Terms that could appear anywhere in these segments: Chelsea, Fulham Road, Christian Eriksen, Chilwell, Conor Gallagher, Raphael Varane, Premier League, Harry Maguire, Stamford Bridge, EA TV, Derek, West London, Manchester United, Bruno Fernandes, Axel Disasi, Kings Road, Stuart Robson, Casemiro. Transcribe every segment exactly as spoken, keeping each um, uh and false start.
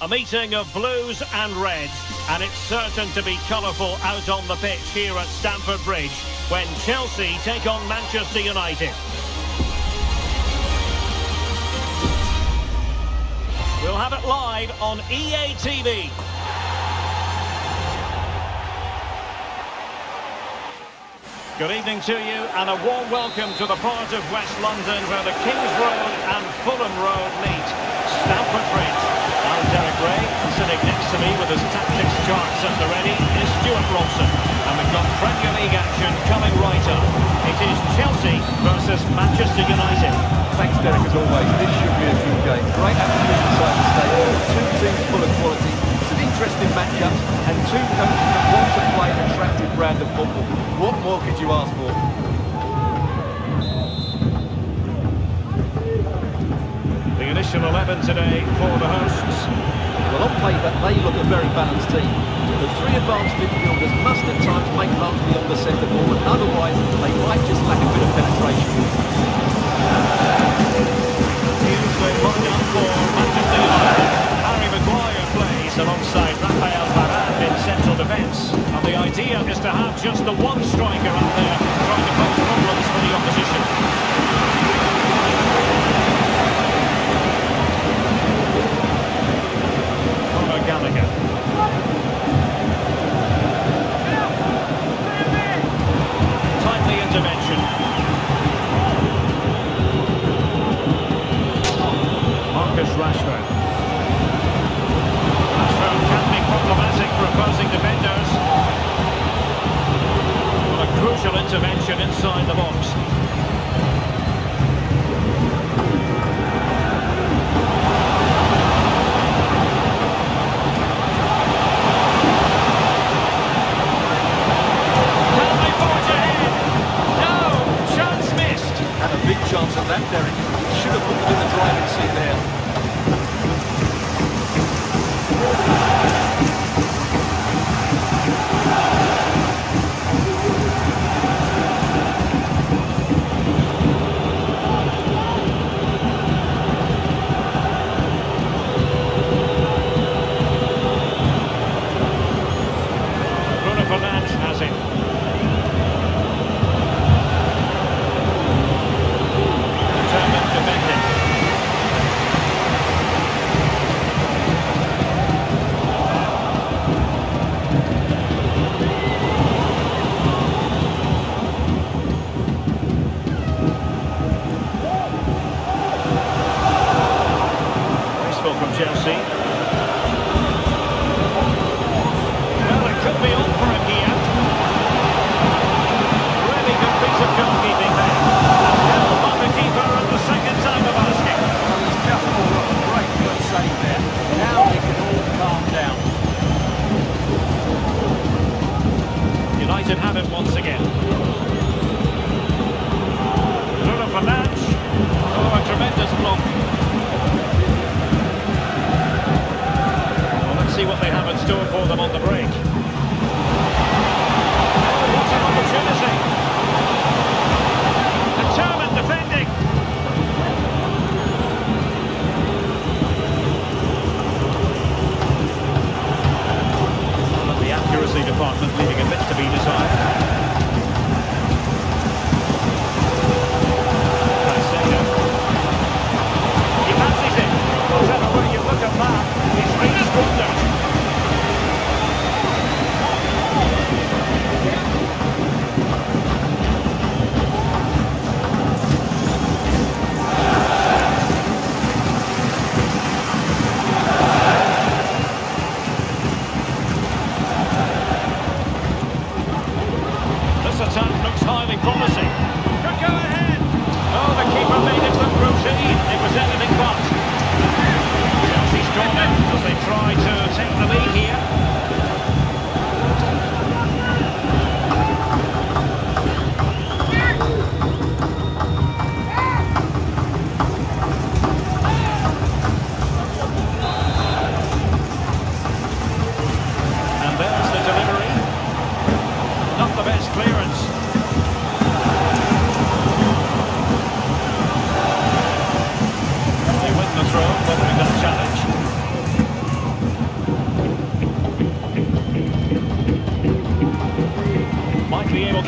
A meeting of blues and reds, and it's certain to be colourful out on the pitch here at Stamford Bridge when Chelsea take on Manchester United. We'll have it live on E A T V. Good evening to you and a warm welcome to the part of West London where the Kings Road and Fulham Road meet. Stamford Bridge. I'm Derek Ray, and sitting next to me with his tactics charts at the ready is Stuart Robson. And we've got Premier League action coming right up. It is Chelsea versus Manchester United. Thanks Derek, as always. This should be a good game. Great atmosphere inside the stadium. Two teams full of quality. It's an interesting matchup and two coaches that want to play an attractive brand of football. What more could you ask for? The initial eleven today for the hosts. Well, on paper, they look a very balanced team. The three advanced midfielders must at times make runs beyond the centre forward, otherwise they might just lack a bit of penetration. Here's the one up for Manchester United. Harry Maguire plays alongside Raphael Varane in central defence. And the idea is to have just the one striker up there trying to pose problems for the opposition. Intervention inside the box. Can they forge ahead? No! Chance missed! And a big chance at that, Derek. Should have put them in the driving seat there.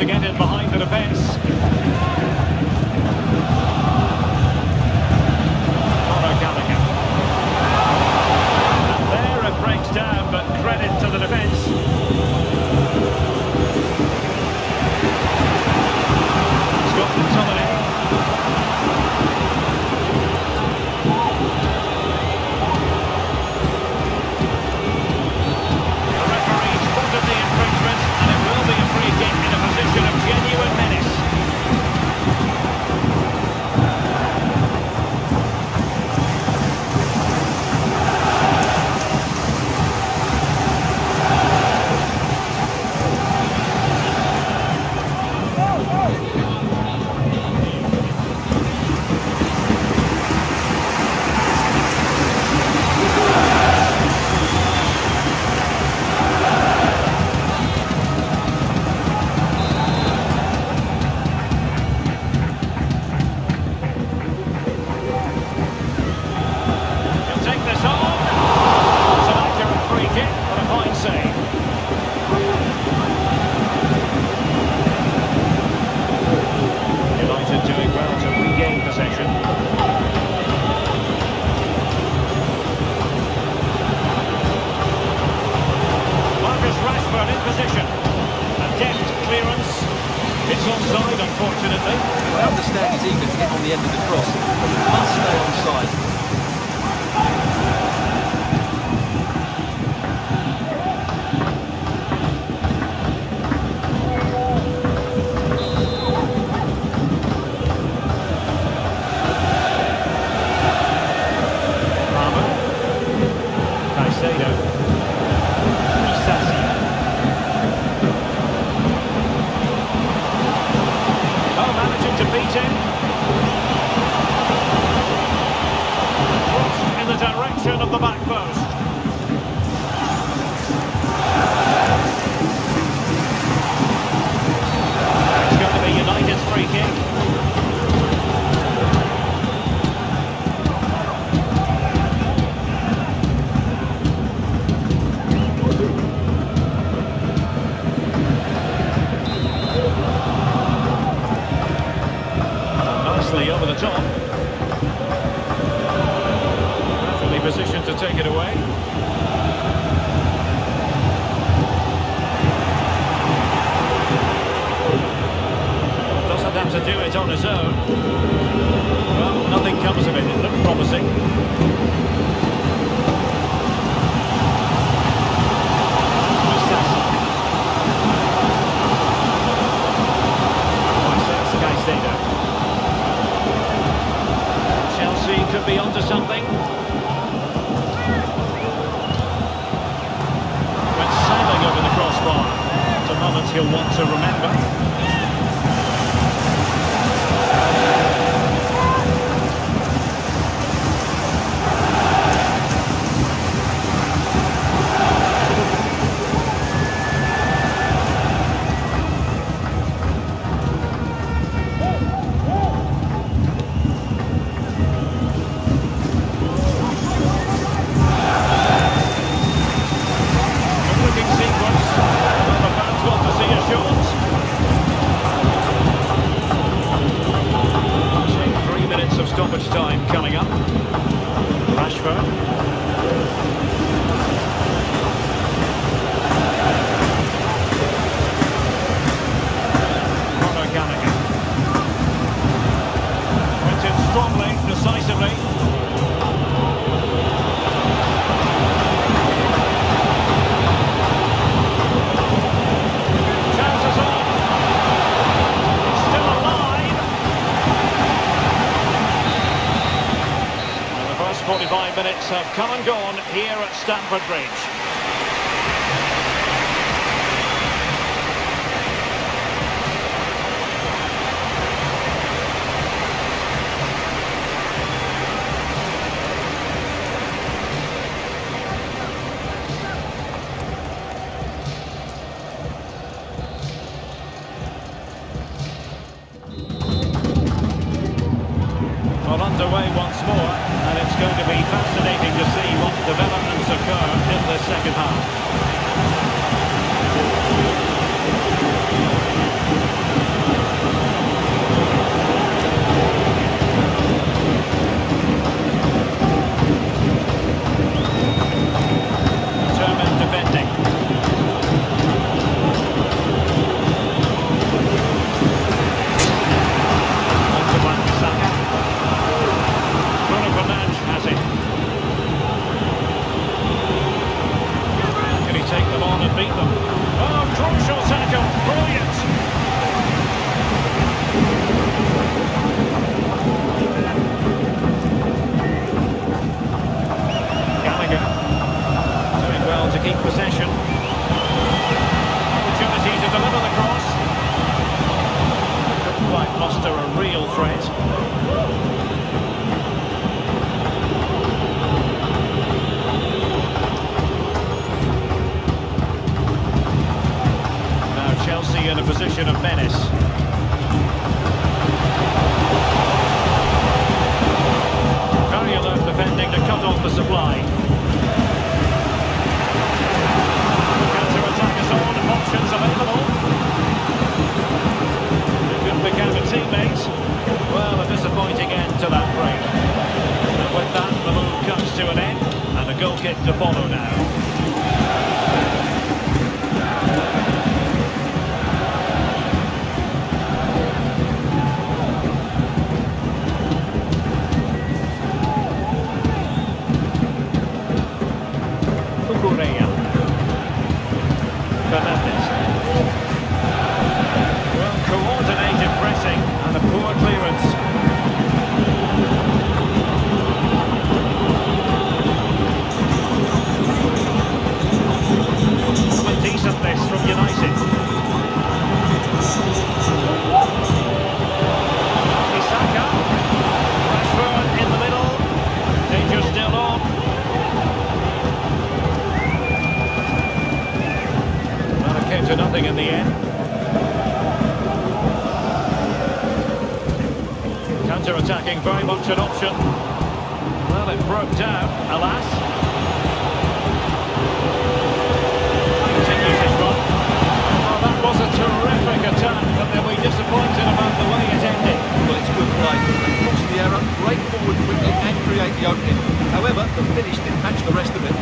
to get it behind the defence. Conor Gallagher. And there it breaks down, but credit to the defence. Have come and gone here at Stamford Bridge. Second half. to keep possession. Opportunity to deliver the cross. Couldn't quite muster a real threat. Now Chelsea in a position of menace. Defending to cut off the supply. Counter-attack is on, options available. They couldn't pick out the teammates. Well, a disappointing end to that break. And with that, the move comes to an end, and a goal kick to follow now. Nothing in the end. Counter-attacking very much an option. Well, it broke down, alas. Continues his run. Well, that was a terrific attack, but they'll be disappointed about the way it ended. Well, it's good play. They forced the error, break forward quickly and create the opening. However, the finish didn't match the rest of it.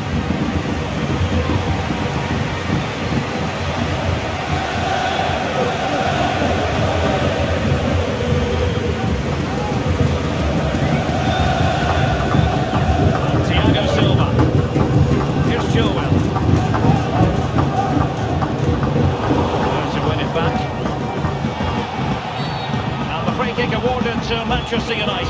Manchester United. Well,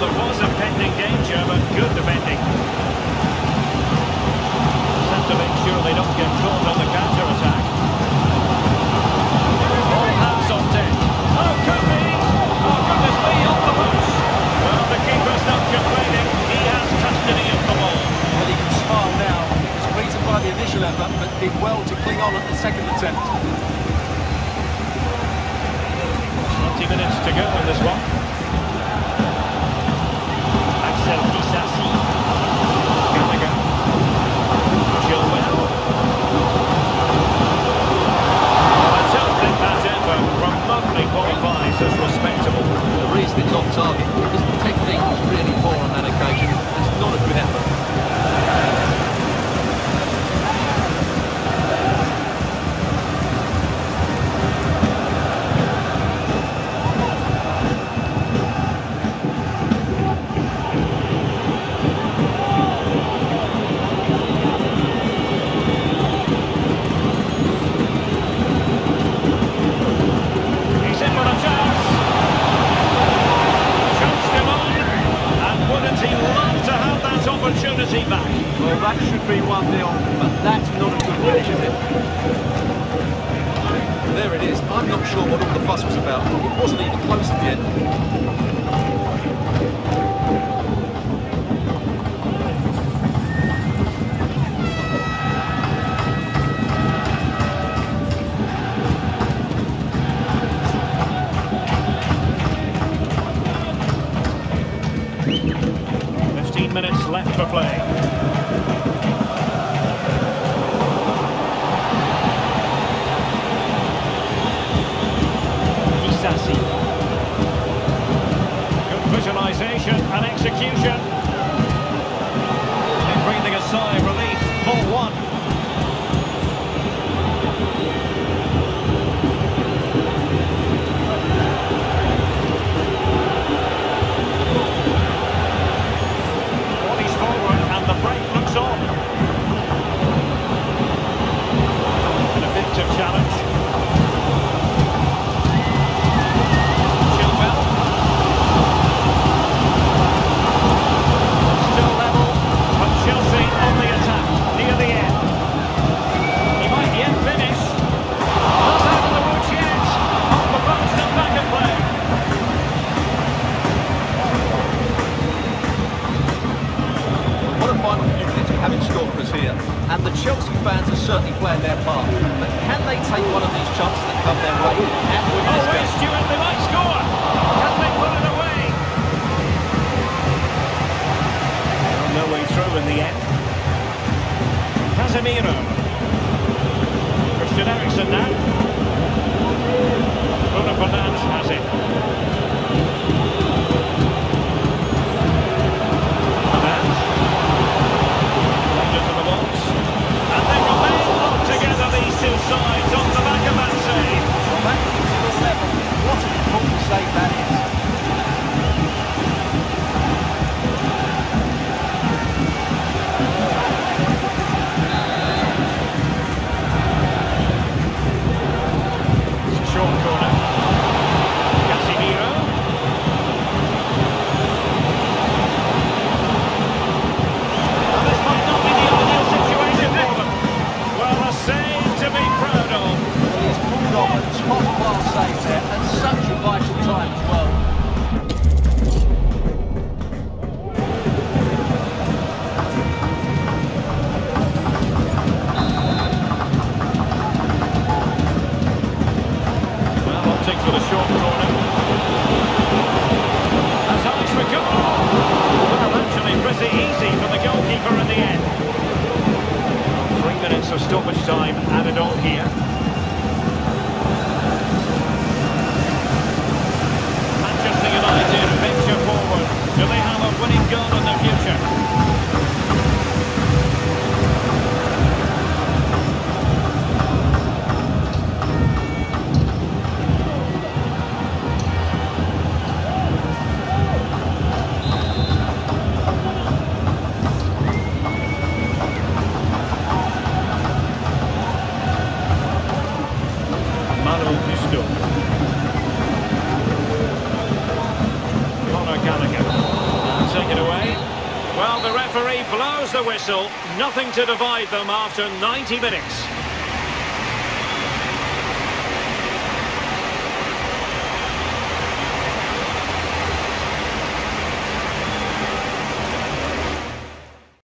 there was a pending danger, but good defending. Just have to make sure they don't get caught on the counter-attack. All hands on deck. Oh, could be! Oh, goodness me, off the post! Well, the keeper's not complaining. He has custody of the ball. Well, he can smile now. By the initial effort, but did well to cling on at the second attempt. twenty minutes to go in this one. Axel Disasi. Gallagher. Chilwell. A tempting that effort from Mugby qualifies as respectable. The reason it's off target is the technique was really poor on that occasion. It's not a good effort. up their right. Oh, wait, Stuart, they might score. Can they put it away? Well, no way through in the end. Casemiro. Christian Eriksen now. Bruno Fernandes has it. Fernandes. Under to the box. And they remain locked together, these two sides, on the back of that save. Well, that keeps it at level. What an important save that is. Nothing to divide them after ninety minutes.